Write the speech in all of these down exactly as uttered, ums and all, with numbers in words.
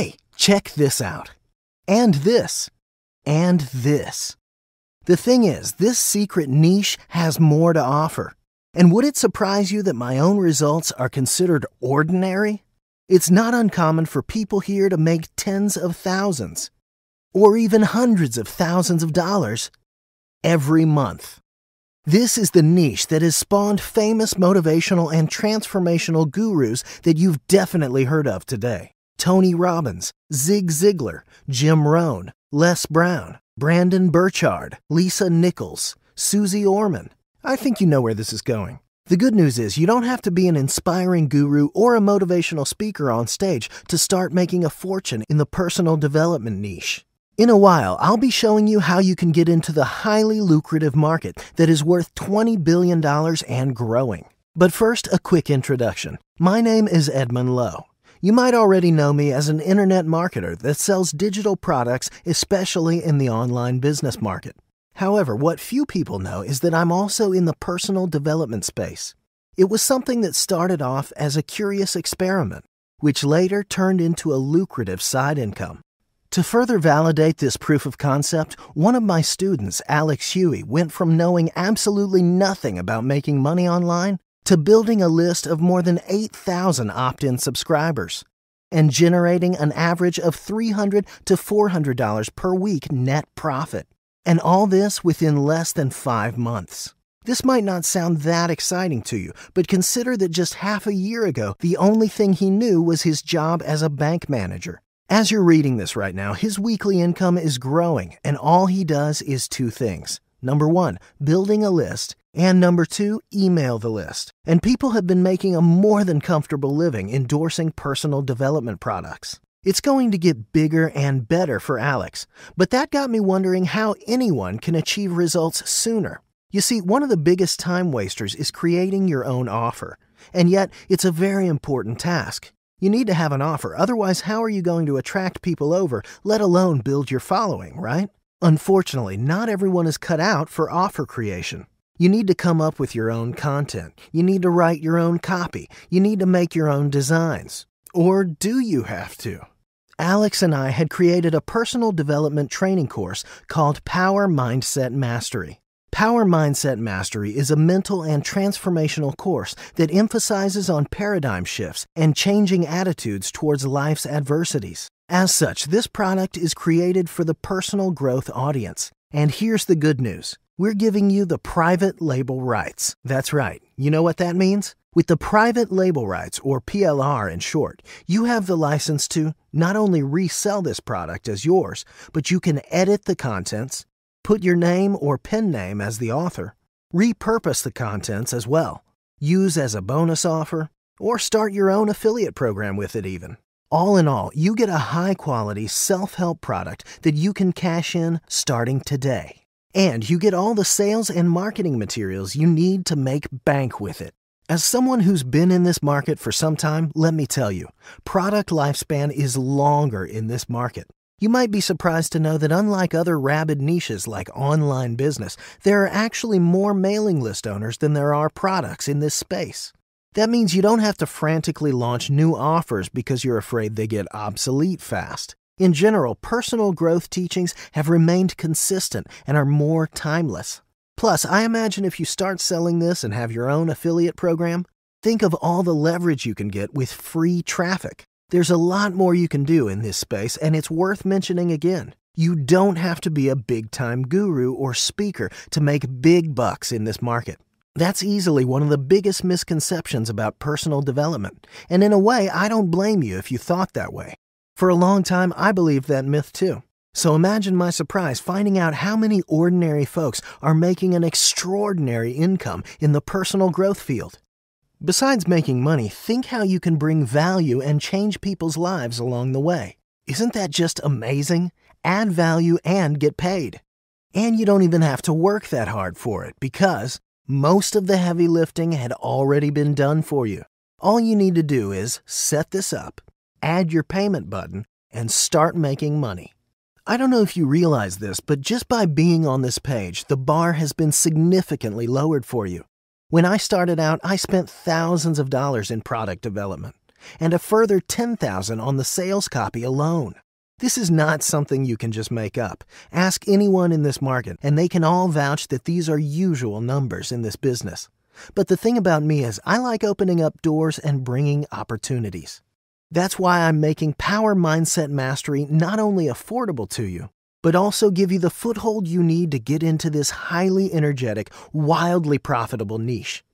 hey, check this out, and this, and this. The thing is, this secret niche has more to offer. And would it surprise you that my own results are considered ordinary? It's not uncommon for people here to make tens of thousands, or even hundreds of thousands of dollars every month. This is the niche that has spawned famous motivational and transformational gurus that you've definitely heard of today. Tony Robbins, Zig Ziglar, Jim Rohn, Les Brown, Brandon Burchard, Lisa Nichols, Susie Orman. I think you know where this is going. The good news is you don't have to be an inspiring guru or a motivational speaker on stage to start making a fortune in the personal development niche. In a while, I'll be showing you how you can get into the highly lucrative market that is worth twenty billion dollars and growing. But first, a quick introduction. My name is Edmund Loh. You might already know me as an internet marketer that sells digital products, especially in the online business market. However, what few people know is that I'm also in the personal development space. It was something that started off as a curious experiment, which later turned into a lucrative side income. To further validate this proof of concept, one of my students, Alex Huey, went from knowing absolutely nothing about making money online to building a list of more than eight thousand opt-in subscribers and generating an average of three hundred to four hundred dollars per week net profit. And all this within less than five months. This might not sound that exciting to you, but consider that just half a year ago, the only thing he knew was his job as a bank manager. As you're reading this right now, his weekly income is growing, and all he does is two things. Number one, building a list, and number two, email the list. And people have been making a more than comfortable living endorsing personal development products. It's going to get bigger and better for Alex, but that got me wondering how anyone can achieve results sooner. You see, one of the biggest time wasters is creating your own offer, and yet it's a very important task. You need to have an offer, otherwise how are you going to attract people over, let alone build your following, right? Unfortunately, not everyone is cut out for offer creation. You need to come up with your own content. You need to write your own copy. You need to make your own designs. Or do you have to? Alex and I had created a personal development training course called Power Mindset Mastery. Power Mindset Mastery is a mental and transformational course that emphasizes on paradigm shifts and changing attitudes towards life's adversities. As such, this product is created for the personal growth audience. And here's the good news. We're giving you the private label rights. That's right. You know what that means? With the private label rights, or P L R in short, you have the license to not only resell this product as yours, but you can edit the contents, put your name or pen name as the author, repurpose the contents as well, use as a bonus offer, or start your own affiliate program with it even. All in all, you get a high-quality self-help product that you can cash in starting today. And you get all the sales and marketing materials you need to make bank with it. As someone who's been in this market for some time, let me tell you, product lifespan is longer in this market. You might be surprised to know that unlike other rabid niches like online business, there are actually more mailing list owners than there are products in this space. That means you don't have to frantically launch new offers because you're afraid they get obsolete fast. In general, personal growth teachings have remained consistent and are more timeless. Plus, I imagine if you start selling this and have your own affiliate program, think of all the leverage you can get with free traffic. There's a lot more you can do in this space, and it's worth mentioning again. You don't have to be a big-time guru or speaker to make big bucks in this market. That's easily one of the biggest misconceptions about personal development, and in a way, I don't blame you if you thought that way. For a long time, I believed that myth too. So imagine my surprise finding out how many ordinary folks are making an extraordinary income in the personal growth field. Besides making money, think how you can bring value and change people's lives along the way. Isn't that just amazing? Add value and get paid. And you don't even have to work that hard for it because most of the heavy lifting had already been done for you. All you need to do is set this up, add your payment button, and start making money. I don't know if you realize this, but just by being on this page, the bar has been significantly lowered for you. When I started out, I spent thousands of dollars in product development. and a further ten thousand dollars on the sales copy alone. This is not something you can just make up. Ask anyone in this market, and they can all vouch that these are usual numbers in this business. But the thing about me is I like opening up doors and bringing opportunities. That's why I'm making Power Mindset Mastery not only affordable to you, but also give you the foothold you need to get into this highly energetic, wildly profitable niche.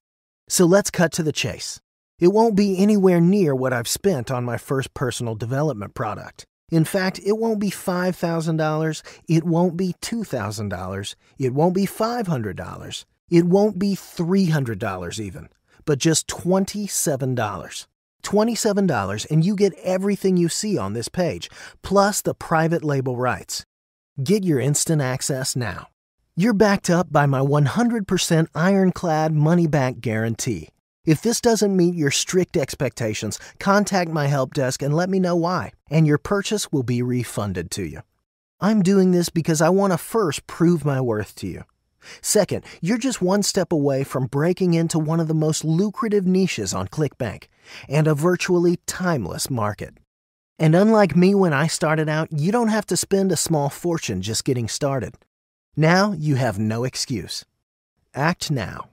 So let's cut to the chase. It won't be anywhere near what I've spent on my first personal development product. In fact, it won't be five thousand dollars, it won't be two thousand dollars, it won't be five hundred dollars, it won't be three hundred dollars even, but just twenty-seven dollars. twenty-seven dollars, and you get everything you see on this page, plus the private label rights. Get your instant access now. You're backed up by my one hundred percent ironclad money-back guarantee. If this doesn't meet your strict expectations, contact my help desk and let me know why, and your purchase will be refunded to you. I'm doing this because I want to first prove my worth to you. Second, you're just one step away from breaking into one of the most lucrative niches on ClickBank and a virtually timeless market. And unlike me when I started out, you don't have to spend a small fortune just getting started. Now you have no excuse. Act now.